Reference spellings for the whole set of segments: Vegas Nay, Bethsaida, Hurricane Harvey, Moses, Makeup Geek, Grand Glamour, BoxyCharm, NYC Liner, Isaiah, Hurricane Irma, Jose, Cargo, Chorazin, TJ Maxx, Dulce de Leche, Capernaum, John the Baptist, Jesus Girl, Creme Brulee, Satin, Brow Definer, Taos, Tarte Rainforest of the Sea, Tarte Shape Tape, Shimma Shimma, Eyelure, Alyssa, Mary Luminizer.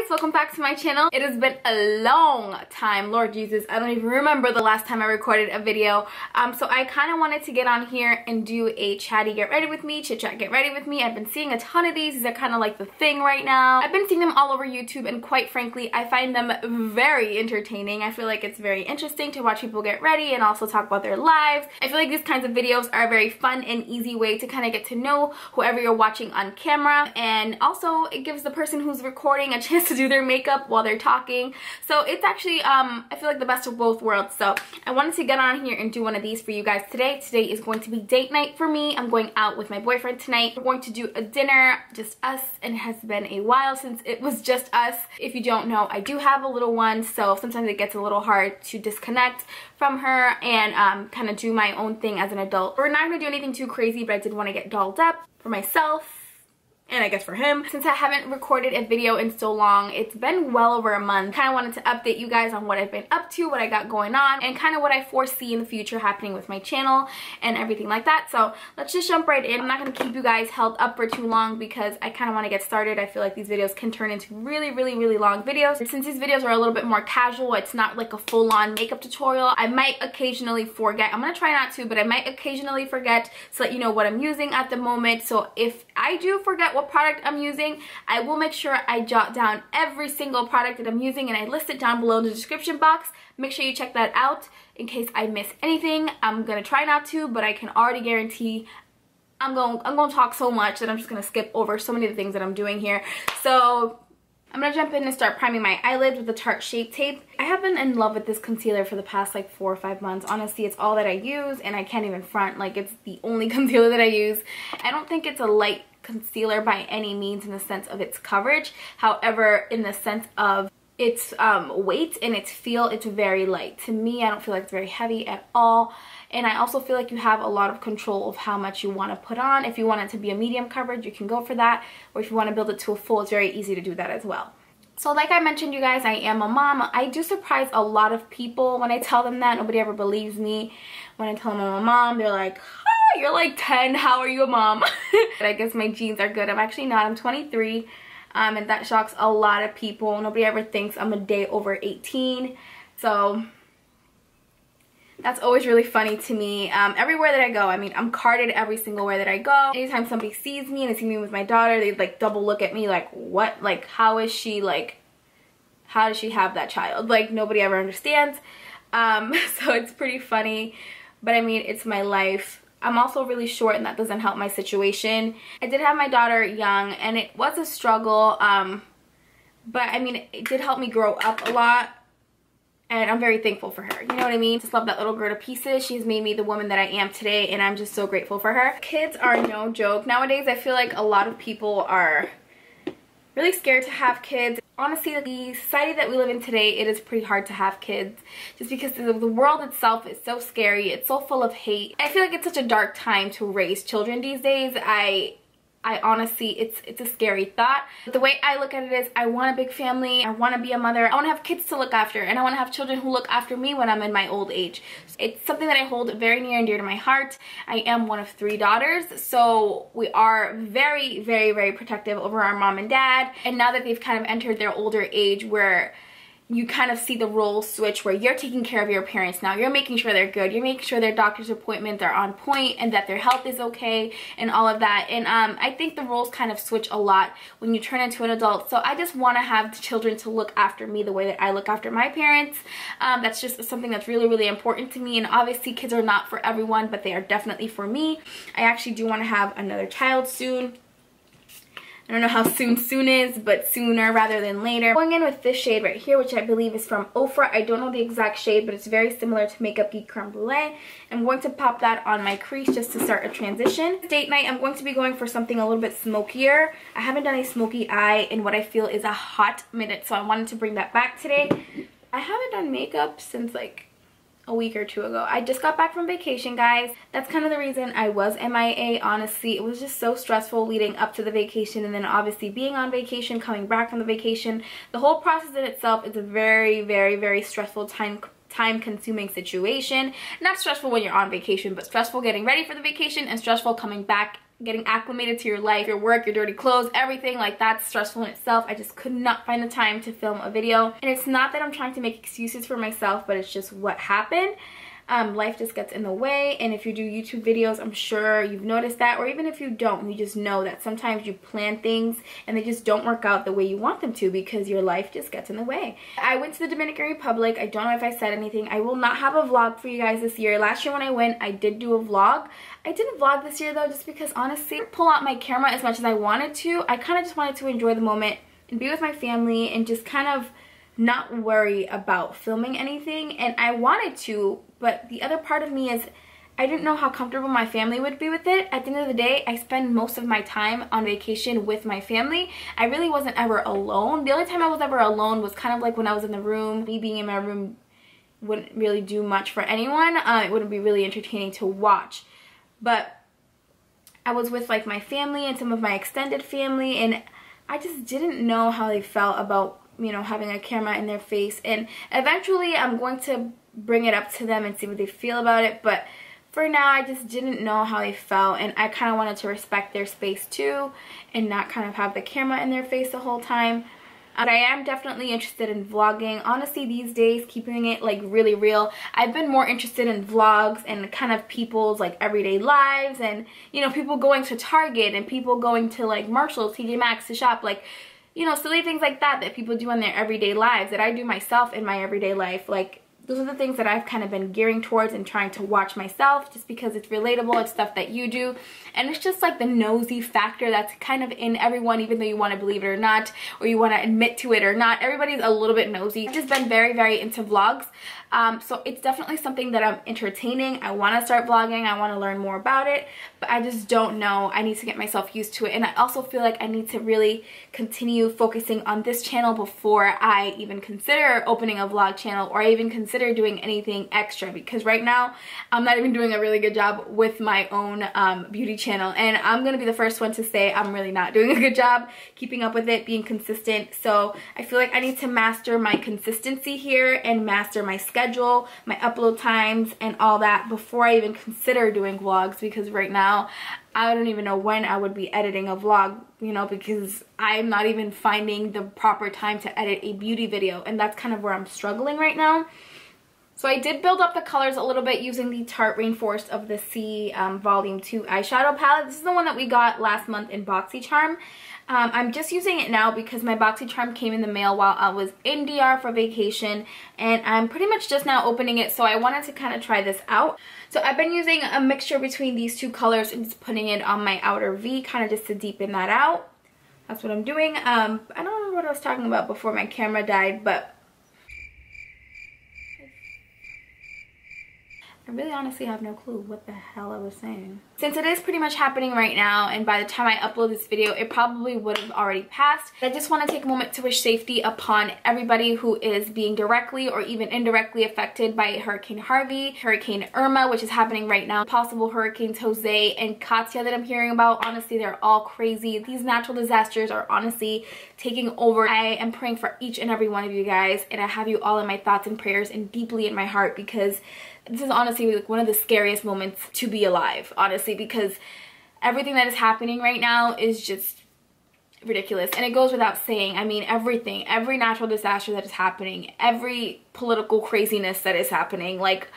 guys, welcome back to my channel. It has been a long time. Lord Jesus, I don't even remember the last time I recorded a video. So I kind of wanted to get on here and do a chatty get ready with me, chit chat get ready with me. I've been seeing a ton of these are kind of like the thing right now. I've been seeing them all over YouTube, and quite frankly, I find them very entertaining. I feel like it's very interesting to watch people get ready and also talk about their lives. I feel like these kinds of videos are a very fun and easy way to kind of get to know whoever you're watching on camera, and also it gives the person who's recording a chance to do their makeup while they're talking. So it's actually I feel like the best of both worlds. So I wanted to get on here and do one of these for you guys today. Today is going to be date night for me. I'm going out with my boyfriend tonight. We're going to do a dinner, just us, and it has been a while since it was just us. If you don't know, I do have a little one, so sometimes it gets a little hard to disconnect from her and kind of do my own thing as an adult. We're not gonna do anything too crazy, but I did want to get dolled up for myself and I guess for him. Since I haven't recorded a video in so long, it's been well over a month, kind of wanted to update you guys on what I've been up to, what I got going on, and kind of what I foresee in the future happening with my channel and everything like that. So let's just jump right in. I'm not going to keep you guys held up for too long because I kind of want to get started. I feel like these videos can turn into really long videos. Since these videos are a little bit more casual, it's not like a full-on makeup tutorial. I might occasionally forget. I'm going to try not to, but I might occasionally forget to let you know what I'm using at the moment. So if I do forget what product I'm using, I will make sure I jot down every single product that I'm using and I list it down below in the description box. Make sure you check that out in case I miss anything. I'm gonna try not to, but I can already guarantee I'm gonna talk so much that I'm just gonna skip over so many of the things that I'm doing here. So I'm gonna jump in and start priming my eyelid with the Tarte Shape Tape. I have been in love with this concealer for the past like 4 or 5 months. Honestly, it's all that I use and I can't even front. Like, it's the only concealer that I use. I don't think it's a light concealer by any means in the sense of its coverage. However, in the sense of its weight and its feel, it's very light. To me, I don't feel like it's very heavy at all. And I also feel like you have a lot of control of how much you want to put on. If you want it to be a medium coverage, you can go for that. Or if you want to build it to a full, it's very easy to do that as well. So like I mentioned, you guys, I am a mom. I do surprise a lot of people when I tell them that. Nobody ever believes me. When I tell them I'm a mom, they're like, oh, you're like 10. How are you a mom? But I guess my genes are good. I'm actually not. I'm 23. And that shocks a lot of people. Nobody ever thinks I'm a day over 18. So that's always really funny to me. Everywhere that I go, I mean, I'm carded every single way that I go. Anytime somebody sees me and they see me with my daughter, they like double look at me like, what? Like, how is she, like, how does she have that child? Like, nobody ever understands. So it's pretty funny, but I mean, it's my life. I'm also really short and that doesn't help my situation. I did have my daughter young and it was a struggle, but I mean, it did help me grow up a lot. And I'm very thankful for her. You know what I mean? Just love that little girl to pieces. She's made me the woman that I am today. And I'm just so grateful for her. Kids are no joke. Nowadays, I feel like a lot of people are really scared to have kids. Honestly, the society that we live in today, it is pretty hard to have kids just because the world itself is so scary. It's so full of hate. I feel like it's such a dark time to raise children these days. I honestly, it's a scary thought. But the way I look at it is, I want a big family, I want to be a mother, I want to have kids to look after, and I want to have children who look after me when I'm in my old age. It's something that I hold very near and dear to my heart. I am one of 3 daughters, so we are very protective over our mom and dad. And now that they've kind of entered their older age where you kind of see the role switch where you're taking care of your parents now. You're making sure they're good. You're making sure their doctor's appointments are on point and that their health is okay and all of that. And I think the roles kind of switch a lot when you turn into an adult. So I just want to have the children to look after me the way that I look after my parents. That's just something that's really important to me. And obviously kids are not for everyone, but they are definitely for me. I actually do want to have another child soon. I don't know how soon is, but sooner rather than later. Going in with this shade right here, which I believe is from Ofra. I don't know the exact shade, but it's very similar to Makeup Geek Creme Brulee. I'm going to pop that on my crease just to start a transition. Date night, I'm going to be going for something a little bit smokier. I haven't done a smoky eye in what I feel is a hot minute, so I wanted to bring that back today. I haven't done makeup since like a week or 2 ago. I just got back from vacation, guys. That's kind of the reason I was MIA, honestly. It was just so stressful leading up to the vacation and then obviously being on vacation, coming back from the vacation. The whole process in itself is a very stressful time-consuming situation. Not stressful when you're on vacation, but stressful getting ready for the vacation and stressful coming back getting acclimated to your life, your work, your dirty clothes, everything, like that's stressful in itself. I just could not find the time to film a video. And it's not that I'm trying to make excuses for myself, but it's just what happened. Life just gets in the way, and if you do YouTube videos, I'm sure you've noticed that, or even if you don't, you just know that sometimes you plan things and they just don't work out the way you want them to because your life just gets in the way. I went to the Dominican Republic. I don't know if I said anything. I will not have a vlog for you guys this year. Last year when I went, I did do a vlog. I didn't vlog this year though, just because honestly, I didn't pull out my camera as much as I wanted to. I kind of just wanted to enjoy the moment and be with my family and just kind of not worry about filming anything. And I wanted to, but the other part of me is I didn't know how comfortable my family would be with it. At the end of the day, I spend most of my time on vacation with my family. I really wasn't ever alone. The only time I was ever alone was kind of like when I was in the room. Me being in my room wouldn't really do much for anyone. It wouldn't be really entertaining to watch. But I was with like my family and some of my extended family, and I just didn't know how they felt about, you know, having a camera in their face. And eventually I'm going to bring it up to them and see what they feel about it, but for now I just didn't know how they felt, and I kind of wanted to respect their space too and not kind of have the camera in their face the whole time. But I am definitely interested in vlogging. Honestly, these days, keeping it like really real, I've been more interested in vlogs and kind of people's like everyday lives, and you know, people going to Target and people going to like Marshalls, TJ Maxx to shop, like, you know, silly things like that that people do in their everyday lives, that I do myself in my everyday life. Like, those are the things that I've kind of been gearing towards and trying to watch myself, just because it's relatable, it's stuff that you do, and it's just like the nosy factor that's kind of in everyone, even though you want to believe it or not, or you want to admit to it or not, everybody's a little bit nosy. I've just been very, very into vlogs, so it's definitely something that I'm entertaining. I want to start vlogging, I want to learn more about it, but I just don't know. I need to get myself used to it, and I also feel like I need to really continue focusing on this channel before I even consider opening a vlog channel, or I even consider doing anything extra, because right now I'm not even doing a really good job with my own beauty channel, and I'm gonna be the first one to say I'm really not doing a good job keeping up with it, being consistent. So I feel like I need to master my consistency here and master my schedule, my upload times and all that before I even consider doing vlogs, because right now I don't even know when I would be editing a vlog, you know, because I'm not even finding the proper time to edit a beauty video, and that's kind of where I'm struggling right now. So I did build up the colors a little bit using the Tarte Rainforest of the Sea Volume 2 eyeshadow palette. This is the one that we got last month in BoxyCharm. I'm just using it now because my BoxyCharm came in the mail while I was in DR for vacation, and I'm pretty much just now opening it, so I wanted to kind of try this out. So I've been using a mixture between these two colors and just putting it on my outer V, kind of just to deepen that out. That's what I'm doing. I don't remember what I was talking about before my camera died, but I really honestly have no clue what the hell I was saying. Since it is pretty much happening right now, and by the time I upload this video, it probably would have already passed. I just want to take a moment to wish safety upon everybody who is being directly or even indirectly affected by Hurricane Harvey, Hurricane Irma, which is happening right now, possible hurricanes Jose and Katya that I'm hearing about. Honestly, they're all crazy. These natural disasters are honestly taking over. I am praying for each and every one of you guys, and I have you all in my thoughts and prayers and deeply in my heart, because this is honestly like one of the scariest moments to be alive, honestly, because everything that is happening right now is just ridiculous. And it goes without saying, I mean, everything, every natural disaster that is happening, every political craziness that is happening, like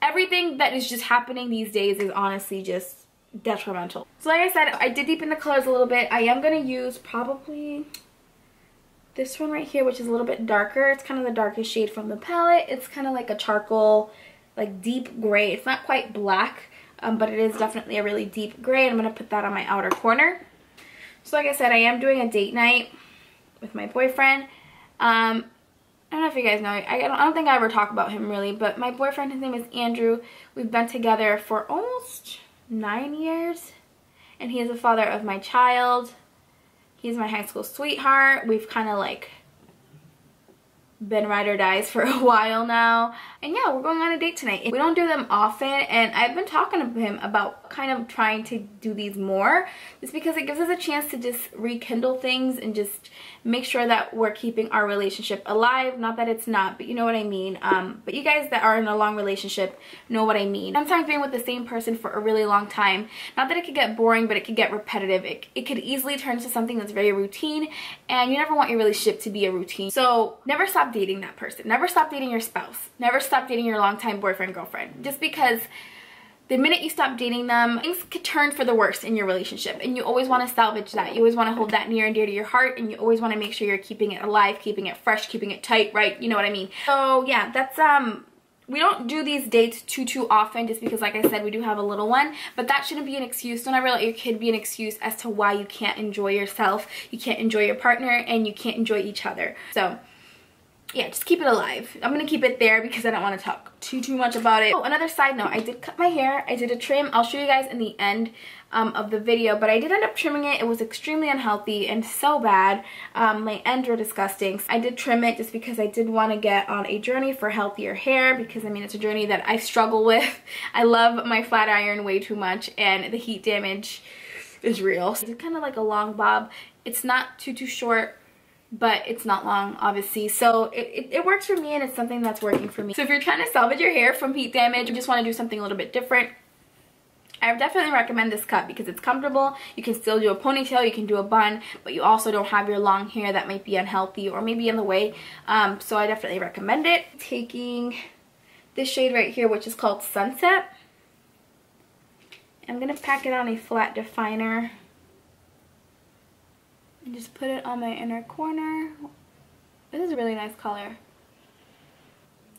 everything that is just happening these days is honestly just detrimental. So like I said, I did deepen the colors a little bit. I am going to use probably this one right here, which is a little bit darker. It's kind of the darkest shade from the palette. It's kind of like a charcoal, like deep gray. It's not quite black, but it is definitely a really deep gray, and I'm going to put that on my outer corner. So like I said, I am doing a date night with my boyfriend. I don't know if you guys know, I don't think I ever talk about him really, but my boyfriend, his name is Andrew. We've been together for almost 9 years, and he is the father of my child. He's my high school sweetheart. We've kind of like been ride or dies for a while now. And yeah, we're going on a date tonight. We don't do them often, and I've been talking to him about kind of trying to do these more, just because it gives us a chance to just rekindle things and just make sure that we're keeping our relationship alive. Not that it's not, but you know what I mean. But you guys that are in a long relationship know what I mean. Sometimes being with the same person for a really long time, not that it could get boring, but it could get repetitive. It could easily turn into something that's very routine, and you never want your relationship to be a routine. So never stop dating that person. Never stop dating your spouse. Never stop dating your longtime boyfriend, girlfriend. Just because the minute you stop dating them, things could turn for the worse in your relationship, and you always want to salvage that. You always want to hold that near and dear to your heart, and you always want to make sure you're keeping it alive, keeping it fresh, keeping it tight, right? You know what I mean? So yeah, that's we don't do these dates too often, just because, like I said, we do have a little one, but that shouldn't be an excuse. Don't ever let your kid be an excuse as to why you can't enjoy yourself, you can't enjoy your partner, and you can't enjoy each other. So yeah, just keep it alive. I'm gonna keep it there because I don't want to talk too much about it. Oh, another side note, I did cut my hair. I did a trim. I'll show you guys in the end of the video, but I did end up trimming it. It was extremely unhealthy and so bad. My ends were disgusting. So I did trim it just because I did want to get on a journey for healthier hair, because I mean, it's a journey that I struggle with. I love my flat iron way too much, and the heat damage is real. So it's kind of like a long bob. It's not too short, but it's not long, obviously, so it works for me, and it's something that's working for me. So if you're trying to salvage your hair from heat damage, you just want to do something a little bit different, I definitely recommend this cut because it's comfortable. You can still do a ponytail, you can do a bun, but you also don't have your long hair that might be unhealthy or maybe in the way. So I definitely recommend it. Taking this shade right here, which is called Sunset, I'm gonna pack it on a flat definer and just put it on my inner corner. This is a really nice color.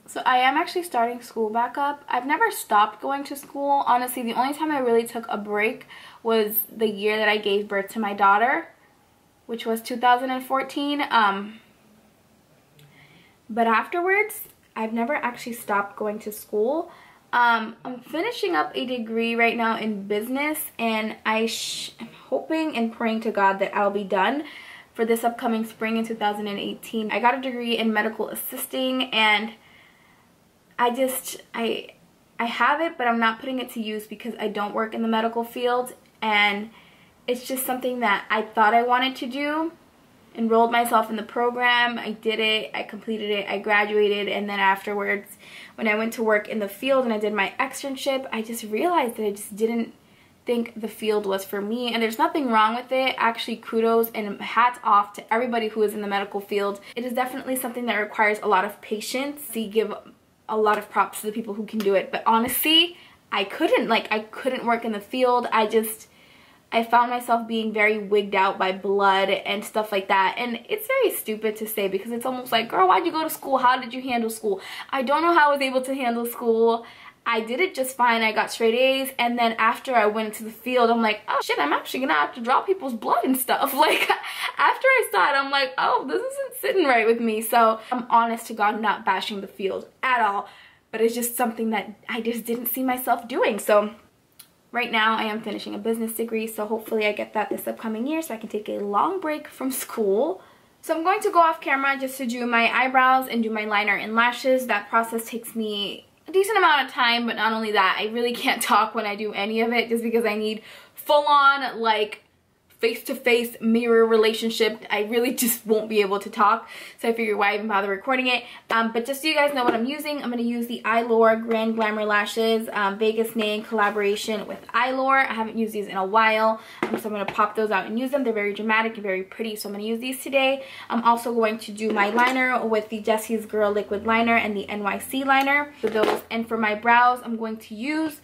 So I am actually starting school back up. I've never stopped going to school. Honestly, the only time I really took a break was the year that I gave birth to my daughter, which was 2014. But afterwards, I've never actually stopped going to school. I'm finishing up a degree right now in business, and I'm hoping and praying to God that I'll be done for this upcoming spring in 2018. I got a degree in medical assisting, and I have it, but I'm not putting it to use because I don't work in the medical field, and it's just something that I thought I wanted to do. Enrolled myself in the program, I did it, I completed it, I graduated, and then afterwards, when I went to work in the field and I did my externship, I just realized that I just didn't think the field was for me, and there's nothing wrong with it. Actually, kudos and hats off to everybody who is in the medical field. It is definitely something that requires a lot of patience. So you give a lot of props to the people who can do it, but honestly, I couldn't work in the field. I found myself being very wigged out by blood and stuff like that. And it's very stupid to say because it's almost like, girl, why'd you go to school? How did you handle school? I don't know how I was able to handle school. I did it just fine. I got straight A's. And then after I went into the field, I'm like, oh shit, I'm actually gonna have to draw people's blood and stuff. Like, after I saw it, I'm like, oh, this isn't sitting right with me. So I'm honest to God, not bashing the field at all. But it's just something that I just didn't see myself doing. So right now, I am finishing a business degree, so hopefully I get that this upcoming year so I can take a long break from school. So I'm going to go off camera just to do my eyebrows and do my liner and lashes. That process takes me a decent amount of time, but not only that, I really can't talk when I do any of it just because I need full-on, like, face-to-face mirror relationship. I really just won't be able to talk, so I figure why even bother recording it. But just so you guys know what I'm using, I'm going to use the Eyelure Grand Glamour Lashes, Vegas Nay in collaboration with Eyelure. I haven't used these in a while, so I'm going to pop those out and use them. They're very dramatic and very pretty, so I'm going to use these today. I'm also going to do my liner with the Jesus Girl Liquid Liner and the NYC Liner for those. And for my brows, I'm going to use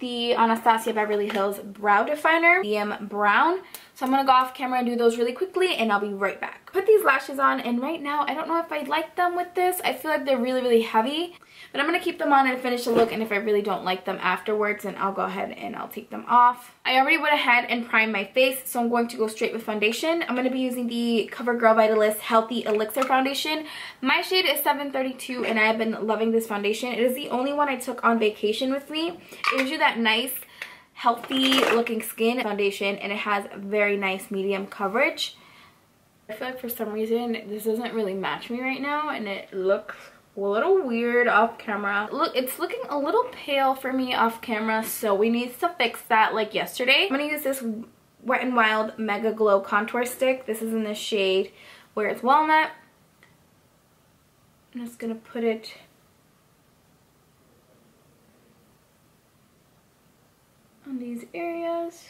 the Anastasia Beverly Hills Brow Definer, medium brown. So I'm going to go off camera and do those really quickly, and I'll be right back. Put these lashes on, and right now, I don't know if I like them with this. I feel like they're really, really heavy, but I'm going to keep them on and finish the look, and if I really don't like them afterwards, then I'll go ahead and I'll take them off. I already went ahead and primed my face, so I'm going to go straight with foundation. I'm going to be using the CoverGirl Vitalist Healthy Elixir Foundation. My shade is 732, and I have been loving this foundation. It is the only one I took on vacation with me. It gives you that nice, healthy looking skin foundation, and it has very nice medium coverage. I feel like for some reason this doesn't really match me right now, and it looks a little weird off camera. Look, it's looking a little pale for me off camera, so we need to fix that like yesterday. I'm gonna use this Wet n Wild Mega Glow Contour Stick. This is in the shade Where's Walnut. I'm just gonna put it on these areas.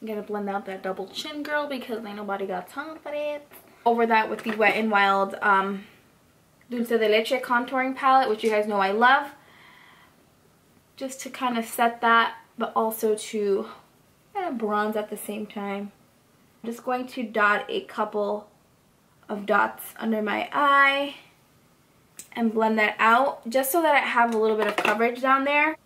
I'm gonna blend out that double chin, girl, because ain't nobody got time for it. Over that with the Wet n Wild Dulce de Leche contouring palette, which you guys know I love, just to kind of set that, but also to kind of bronze at the same time. I'm just going to dot a couple of dots under my eye and blend that out, just so that I have a little bit of coverage down there.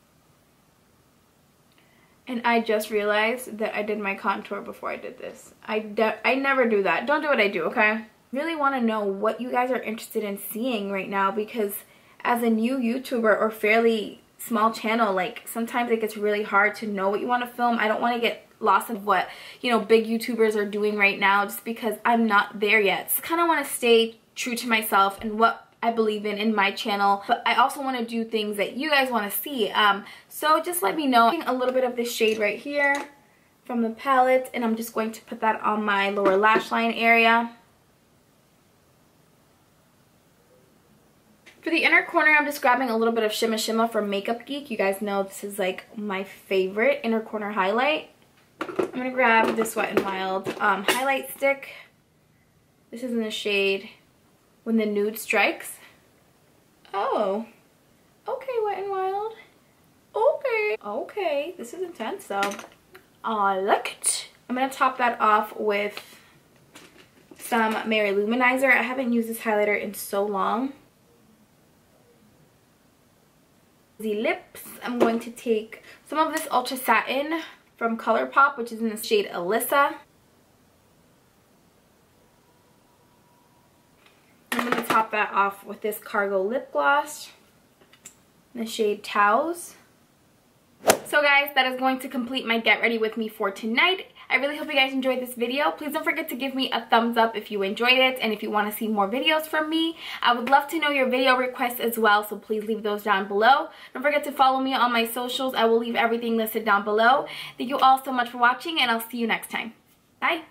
And I just realized that I did my contour before I did this. I never do that. Don't do what I do, okay? Really want to know what you guys are interested in seeing right now, because as a new YouTuber or fairly small channel, like, sometimes it gets really hard to know what you want to film. I don't want to get lost in what, you know, big YouTubers are doing right now, just because I'm not there yet. So I kind of want to stay true to myself and what I believe in my channel, but I also want to do things that you guys want to see. So just let me know. I'm taking a little bit of this shade right here from the palette, and I'm just going to put that on my lower lash line area. For the inner corner, I'm just grabbing a little bit of Shimma Shimma from Makeup Geek. You guys know this is like my favorite inner corner highlight. I'm gonna grab this Wet n Wild highlight stick. This is in the shade When the Nude Strikes. Oh, okay, Wet n Wild. Okay, okay, this is intense though. I like it. I'm gonna top that off with some Mary Luminizer. I haven't used this highlighter in so long. The lips, I'm going to take some of this Ultra Satin from ColourPop, which is in the shade Alyssa. I'm going to top that off with this Cargo lip gloss in the shade Taos. So guys, that is going to complete my get ready with me for tonight. I really hope you guys enjoyed this video. Please don't forget to give me a thumbs up if you enjoyed it, and if you want to see more videos from me. I would love to know your video requests as well, so please leave those down below. Don't forget to follow me on my socials. I will leave everything listed down below. Thank you all so much for watching, and I'll see you next time. Bye!